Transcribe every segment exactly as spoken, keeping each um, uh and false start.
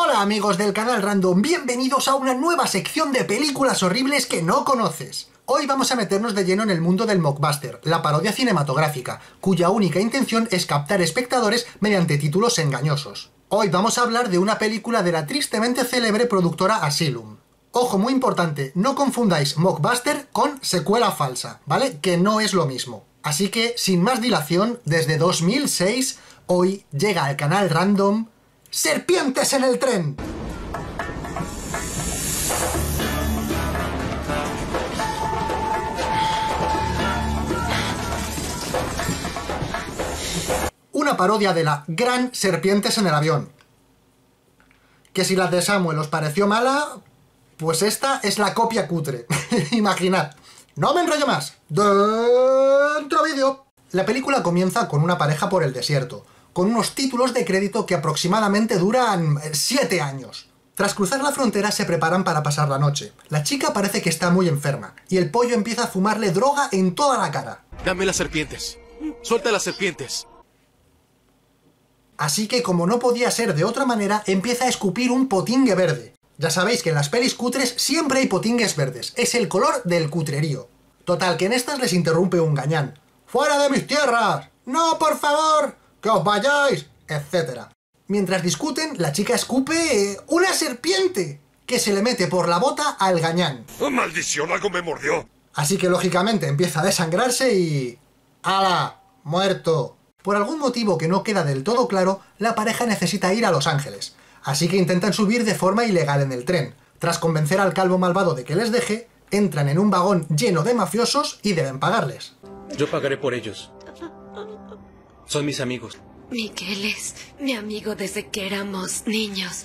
Hola amigos del canal Random, bienvenidos a una nueva sección de películas horribles que no conoces. Hoy vamos a meternos de lleno en el mundo del mockbuster, la parodia cinematográfica, cuya única intención es captar espectadores mediante títulos engañosos. Hoy vamos a hablar de una película de la tristemente célebre productora Asylum. Ojo, muy importante, no confundáis mockbuster con secuela falsa, ¿vale? Que no es lo mismo. Así que, sin más dilación, desde dos mil seis, hoy llega al canal Random... ¡Serpientes en el tren! Una parodia de la gran Serpientes en el Avión. Que si la de Samuel os pareció mala, pues esta es la copia cutre. Imaginad. No me enrollo más. ¡Dentro vídeo! La película comienza con una pareja por el desierto, con unos títulos de crédito que aproximadamente duran siete años. Tras cruzar la frontera se preparan para pasar la noche. La chica parece que está muy enferma, y el pollo empieza a fumarle droga en toda la cara. Dame las serpientes. Suelta las serpientes. Así que, como no podía ser de otra manera, empieza a escupir un potingue verde. Ya sabéis que en las pelis cutres siempre hay potingues verdes. Es el color del cutrerío. Total, que en estas les interrumpe un gañán. ¡Fuera de mis tierras! ¡No, por favor! ¡Que os vayáis! Etcétera. Mientras discuten, la chica escupe... Eh, ¡una serpiente! Que se le mete por la bota al gañán. ¡Maldición! ¡Algo me mordió! Así que, lógicamente, empieza a desangrarse y... ¡Hala! ¡Muerto! Por algún motivo que no queda del todo claro, la pareja necesita ir a Los Ángeles. Así que intentan subir de forma ilegal en el tren. Tras convencer al calvo malvado de que les deje, entran en un vagón lleno de mafiosos y deben pagarles. Yo pagaré por ellos. Son mis amigos. Miguel es mi amigo desde que éramos niños.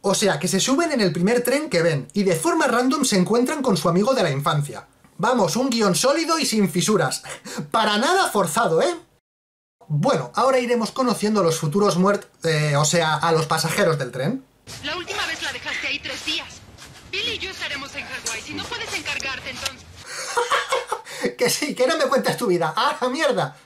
O sea, que se suben en el primer tren que ven, y de forma random se encuentran con su amigo de la infancia. Vamos, un guión sólido y sin fisuras. Para nada forzado, ¿eh? Bueno, ahora iremos conociendo a los futuros muertos, eh, o sea, a los pasajeros del tren. La última vez la dejaste ahí tres días. Billy y yo estaremos en Hawái, si no puedes encargarte entonces... Que sí, que no me cuentes tu vida. ¡Ah, mierda!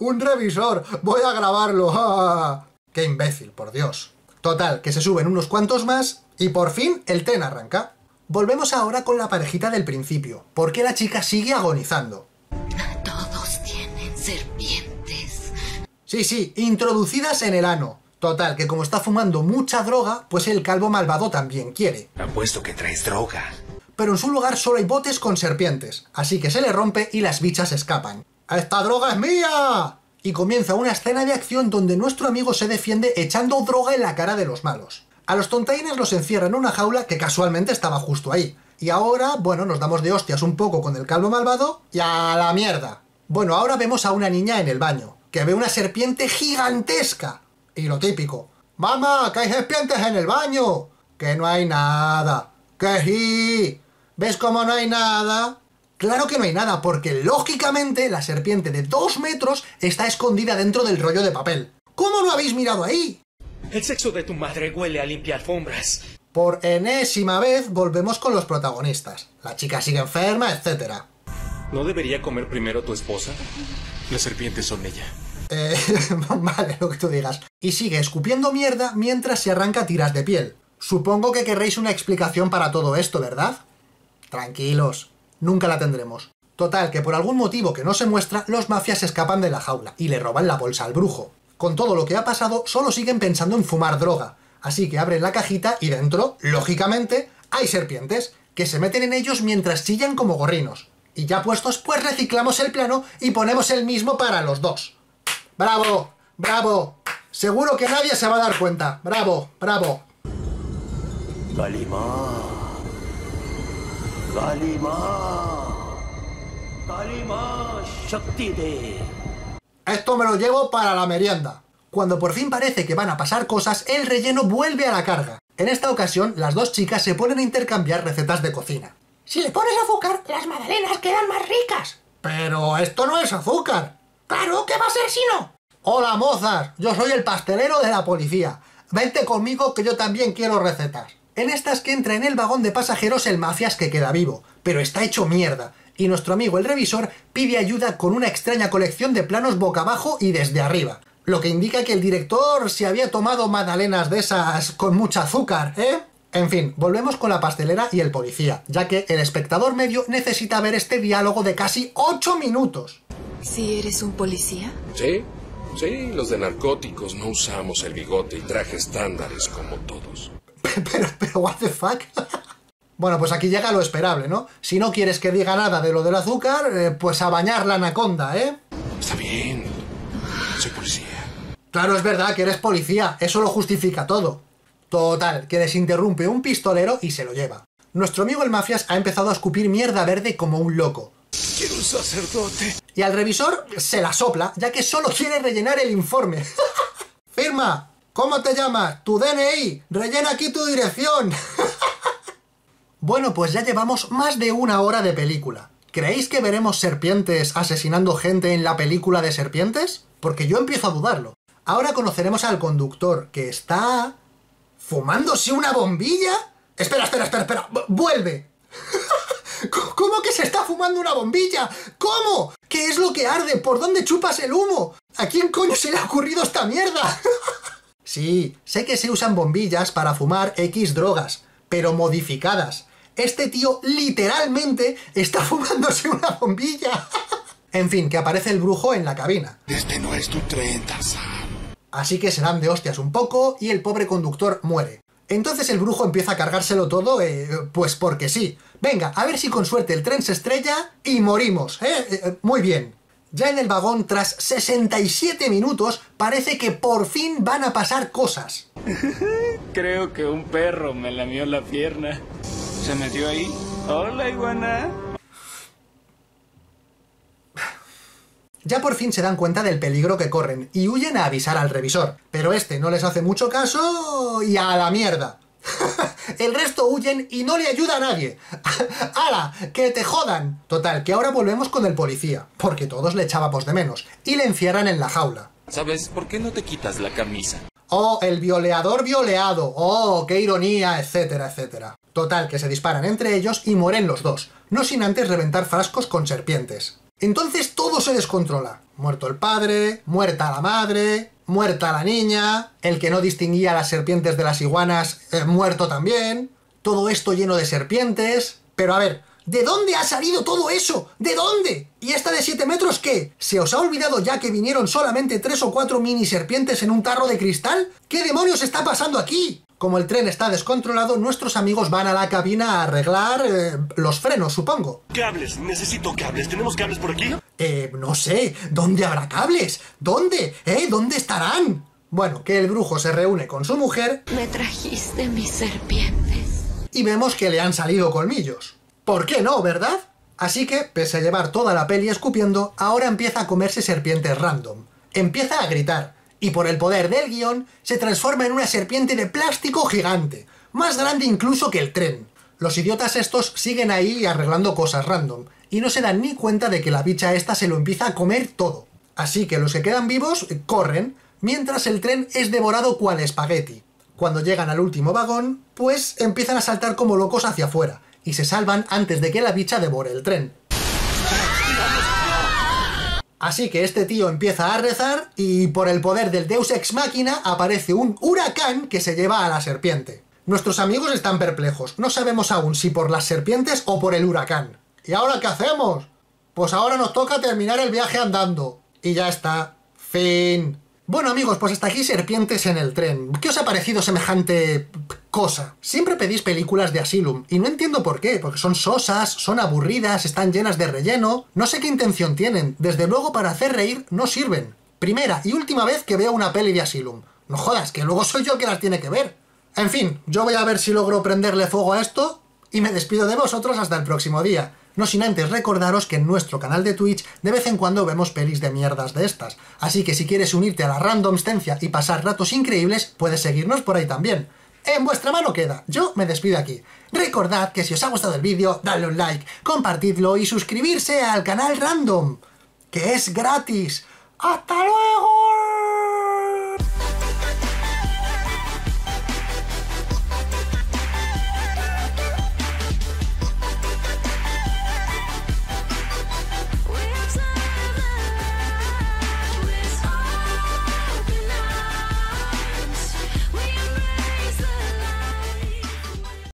¡Un revisor! ¡Voy a grabarlo! ¡Qué imbécil, por Dios! Total, que se suben unos cuantos más y por fin el tren arranca. Volvemos ahora con la parejita del principio, porque la chica sigue agonizando. Todos tienen serpientes. Sí, sí, introducidas en el ano. Total, que como está fumando mucha droga, pues el calvo malvado también quiere. Apuesto que traes droga. Pero en su lugar solo hay botes con serpientes, así que se le rompe y las bichas escapan. ¡Esta droga es mía! Y comienza una escena de acción donde nuestro amigo se defiende echando droga en la cara de los malos. A los tontaines los encierran en una jaula que casualmente estaba justo ahí. Y ahora, bueno, nos damos de hostias un poco con el calvo malvado y a la mierda. Bueno, ahora vemos a una niña en el baño, que ve una serpiente gigantesca. Y lo típico. ¡Mamá, que hay serpientes en el baño! ¡Que no hay nada! ¡Que sí! ¿Ves cómo no hay nada? Claro que no hay nada, porque lógicamente la serpiente de dos metros está escondida dentro del rollo de papel. ¿Cómo no habéis mirado ahí? El sexo de tu madre huele a limpia alfombras. Por enésima vez volvemos con los protagonistas. La chica sigue enferma, etcétera. ¿No debería comer primero tu esposa? Las serpientes son ella. Eh, vale, lo que tú digas. Y sigue escupiendo mierda mientras se arranca tiras de piel. Supongo que querréis una explicación para todo esto, ¿verdad? Tranquilos. Nunca la tendremos. Total, que por algún motivo que no se muestra, los mafias escapan de la jaula y le roban la bolsa al brujo. Con todo lo que ha pasado, solo siguen pensando en fumar droga. Así que abren la cajita y dentro, lógicamente, hay serpientes que se meten en ellos mientras chillan como gorrinos. Y ya puestos, pues reciclamos el plano y ponemos el mismo para los dos. ¡Bravo! ¡Bravo! Seguro que nadie se va a dar cuenta. ¡Bravo! ¡Bravo! Calimán. Esto me lo llevo para la merienda. Cuando por fin parece que van a pasar cosas, el relleno vuelve a la carga. En esta ocasión, las dos chicas se ponen a intercambiar recetas de cocina. Si le pones azúcar, las magdalenas quedan más ricas. Pero esto no es azúcar. Claro, ¿qué va a ser si no? Hola, mozas, yo soy el pastelero de la policía. Vente conmigo que yo también quiero recetas. En estas que entra en el vagón de pasajeros el mafias que queda vivo, pero está hecho mierda, y nuestro amigo el revisor pide ayuda con una extraña colección de planos boca abajo y desde arriba. Lo que indica que el director se había tomado magdalenas de esas con mucha azúcar, ¿eh? En fin, volvemos con la pastelera y el policía, ya que el espectador medio necesita ver este diálogo de casi ocho minutos. ¿Si eres un policía? Sí, sí, los de narcóticos no usamos el bigote y traje estándares como todos. Pero, pero, what the fuck? Bueno, pues aquí llega lo esperable, ¿no? Si no quieres que diga nada de lo del azúcar, eh, pues a bañar la anaconda, ¿eh? Está bien, soy policía. Claro, es verdad que eres policía, eso lo justifica todo. Total, que les interrumpe un pistolero y se lo lleva. Nuestro amigo el mafias ha empezado a escupir mierda verde como un loco. Quiero un sacerdote. Y al revisor se la sopla, ya que solo quiere rellenar el informe. Firma, ¿cómo te llamas? Tu D N I, rellena aquí tu dirección. Bueno, pues ya llevamos más de una hora de película. ¿Creéis que veremos serpientes asesinando gente en la película de serpientes? Porque yo empiezo a dudarlo. Ahora conoceremos al conductor, que está... ¿fumándose una bombilla? Espera, espera, espera, espera. ¡Vuelve! ¿Cómo que se está fumando una bombilla? ¿Cómo? ¿Qué es lo que arde? ¿Por dónde chupas el humo? ¿A quién coño se le ha ocurrido esta mierda? Sí, sé que se usan bombillas para fumar X drogas, pero modificadas. Este tío literalmente está fumándose una bombilla. En fin, que aparece el brujo en la cabina. Este no es tu tren, Tarzán. Así que se dan de hostias un poco y el pobre conductor muere. Entonces el brujo empieza a cargárselo todo, eh, pues porque sí. Venga, a ver si con suerte el tren se estrella y morimos, ¿eh? Eh, muy bien. Ya en el vagón, tras sesenta y siete minutos, parece que por fin van a pasar cosas. Creo que un perro me lamió la pierna. ¿Se metió ahí? Hola, iguana. Ya por fin se dan cuenta del peligro que corren y huyen a avisar al revisor, pero este no les hace mucho caso y a la mierda. El resto huyen y no le ayuda a nadie. ¡Hala! ¡Que te jodan! Total, que ahora volvemos con el policía, porque todos le echábamos de menos, y le encierran en la jaula. ¿Sabes? ¿Por qué no te quitas la camisa? ¡Oh, el violeador violeado! ¡Oh, qué ironía! Etcétera, etcétera. Total, que se disparan entre ellos y mueren los dos, no sin antes reventar frascos con serpientes. Entonces todo se descontrola. Muerto el padre, muerta la madre, muerta la niña, el que no distinguía a las serpientes de las iguanas, eh, muerto también, todo esto lleno de serpientes... Pero a ver, ¿de dónde ha salido todo eso? ¿De dónde? ¿Y esta de siete metros qué? ¿Se os ha olvidado ya que vinieron solamente tres o cuatro mini serpientes en un tarro de cristal? ¿Qué demonios está pasando aquí? Como el tren está descontrolado, nuestros amigos van a la cabina a arreglar eh, los frenos, supongo. Cables, necesito cables. ¿Tenemos cables por aquí? Eh, no sé. ¿Dónde habrá cables? ¿Dónde? ¿Eh? ¿Dónde estarán? Bueno, que el brujo se reúne con su mujer... Me trajiste mis serpientes. Y vemos que le han salido colmillos. ¿Por qué no, verdad? Así que, pese a llevar toda la peli escupiendo, ahora empieza a comerse serpientes random. Empieza a gritar. Y por el poder del guión, se transforma en una serpiente de plástico gigante, más grande incluso que el tren. Los idiotas estos siguen ahí arreglando cosas random, y no se dan ni cuenta de que la bicha esta se lo empieza a comer todo. Así que los que quedan vivos corren, mientras el tren es devorado cual espagueti. Cuando llegan al último vagón, pues empiezan a saltar como locos hacia afuera, y se salvan antes de que la bicha devore el tren. Así que este tío empieza a rezar y por el poder del Deus Ex Machina aparece un huracán que se lleva a la serpiente. Nuestros amigos están perplejos, no sabemos aún si por las serpientes o por el huracán. ¿Y ahora qué hacemos? Pues ahora nos toca terminar el viaje andando. Y ya está. Fin. Bueno amigos, pues hasta aquí Serpientes en el Tren. ¿Qué os ha parecido semejante... cosa? Siempre pedís películas de Asylum, y no entiendo por qué, porque son sosas, son aburridas, están llenas de relleno... No sé qué intención tienen, desde luego para hacer reír no sirven. Primera y última vez que veo una peli de Asylum. No jodas, que luego soy yo que las tiene que ver. En fin, yo voy a ver si logro prenderle fuego a esto, y me despido de vosotros hasta el próximo día. No sin antes recordaros que en nuestro canal de Twitch de vez en cuando vemos pelis de mierdas de estas. Así que si quieres unirte a la Randomstencia y pasar ratos increíbles, puedes seguirnos por ahí también. En vuestra mano queda, yo me despido aquí. Recordad que si os ha gustado el vídeo, dadle un like, compartidlo y suscribirse al canal Random, que es gratis. ¡Hasta luego!